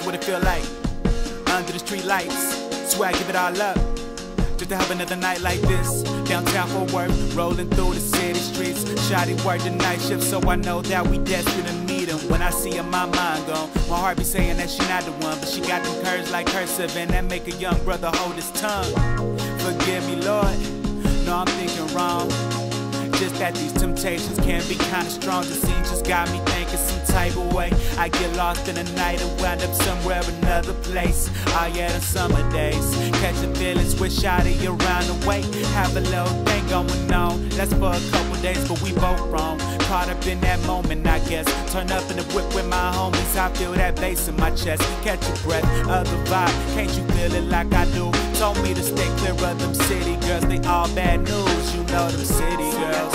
That's what it feel like, under the street lights. So I give it all up, just to have another night like this. Downtown for work, rolling through the city streets. Shawty work the night shift, so I know that we destined to meet him. When I see her, my mind gone. My heart be saying that she not the one, but she got them curves like cursive, and that make a young brother hold his tongue. Forgive me, Lord, no, I'm thinking wrong. Just that these temptations can be kind of strong. The scene just got me thinking some type of way. I get lost in the night and wind up somewhere, another place. Oh yeah, the summer days, catching feelings with shawty around the way. Have a little thing going on, that's for a couple days, but we both wrong. Caught up in that moment, I guess. Turn up in the whip with my homies, I feel that bass in my chest. Catch your breath, other vibe, can't you feel it like I do? Told me to stay clear of them city girls, they all bad news, you know them city girls.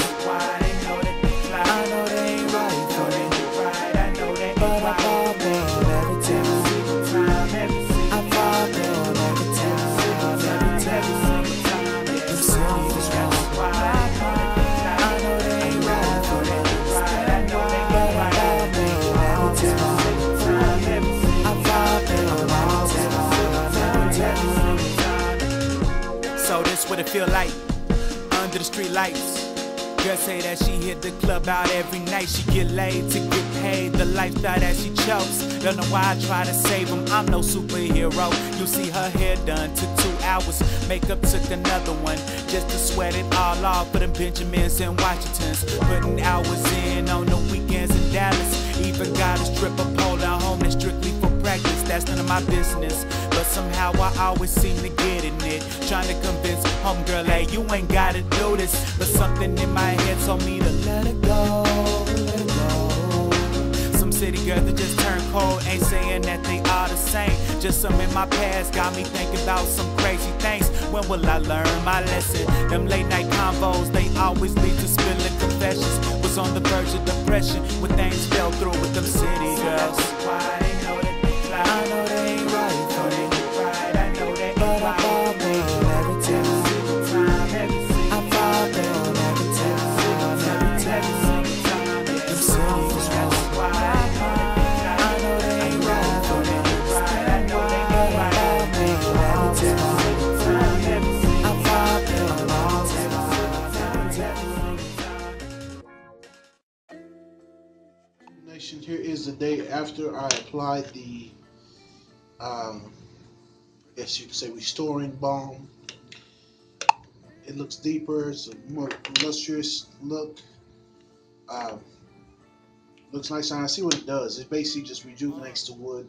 So this what it feel like, under the street lights. Girl say that she hit the club out every night. She get laid to get paid, the lifestyle that she chose. Don't know why I try to save them, I'm no superhero. You see her hair done, took 2 hours. Makeup took another one, just to sweat it all off. For them Benjamins and Washingtons, putting hours in on the weekends in Dallas. Even got a strip of polo home that's strictly for practice. That's none of my business, but somehow I always seem to get in it. Trying to convince homegirl, hey, you ain't gotta do this, but something in my head told me to let it go, let it go. Some city girls that just turn cold, ain't saying that they all the same. Just some in my past got me thinking about some crazy things. When will I learn my lesson? Them late night combos, they always lead to spilling confessions. Was on the verge of depression when things fell through with them city girls. I know they ain't right. Here is the day after I applied the, I guess you could say, restoring balm. It looks deeper, it's a more lustrous look. Looks nice, and I see what it does. It basically just rejuvenates the wood,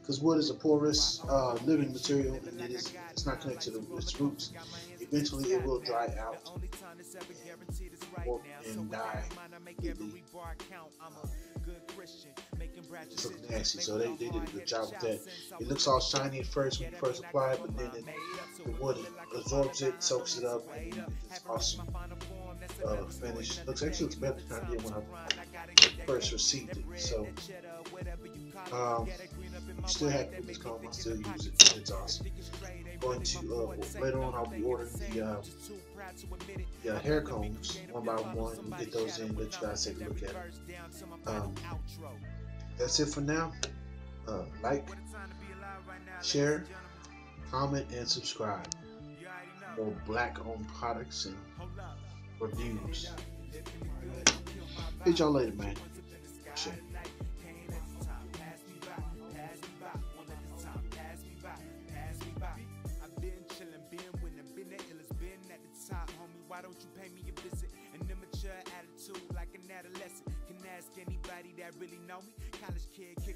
because wood is a porous living material, and it's not connected to its roots. Eventually, it will dry out and die. It's looking nasty, so they did a good job with that. It looks all shiny at first when you first apply it, but then the wood absorbs it, soaks it up, and it's awesome finish. It actually looks better than I did when I first received it. So I'm still happy with this comb. I still use it. It's awesome. Going to later on, I'll be ordering the hair combs one by one. We'll get those in, let you guys take a look at it. That's it for now. Like, share, comment, and subscribe. More black-owned products and reviews. Hit y'all later, man. Share. Really know me, college kid kicking